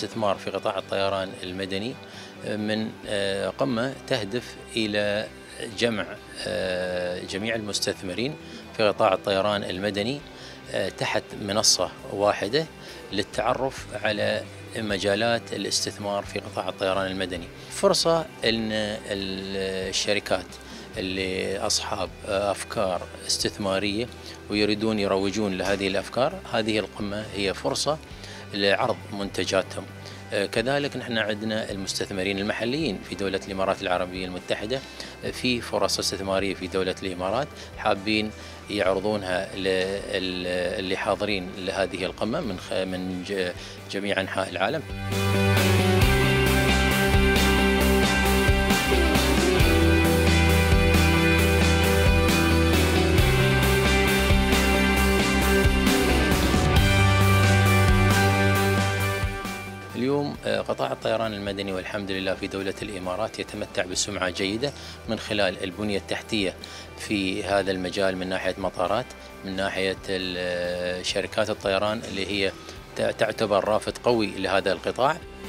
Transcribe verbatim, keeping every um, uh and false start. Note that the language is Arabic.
الاستثمار في قطاع الطيران المدني من قمة تهدف إلى جمع جميع المستثمرين في قطاع الطيران المدني تحت منصة واحدة للتعرف على مجالات الاستثمار في قطاع الطيران المدني. فرصة أن الشركات اللي أصحاب أفكار استثمارية ويريدون يروجون لهذه الأفكار، هذه القمة هي فرصة لعرض منتجاتهم. كذلك نحن عندنا المستثمرين المحليين في دولة الإمارات العربية المتحدة في فرص استثمارية في دولة الإمارات حابين يعرضونها للي حاضرين لهذه القمة من من جميع أنحاء العالم. اليوم قطاع الطيران المدني والحمد لله في دولة الإمارات يتمتع بسمعة جيدة من خلال البنية التحتية في هذا المجال، من ناحية مطارات، من ناحية شركات الطيران اللي هي تعتبر رافد قوي لهذا القطاع.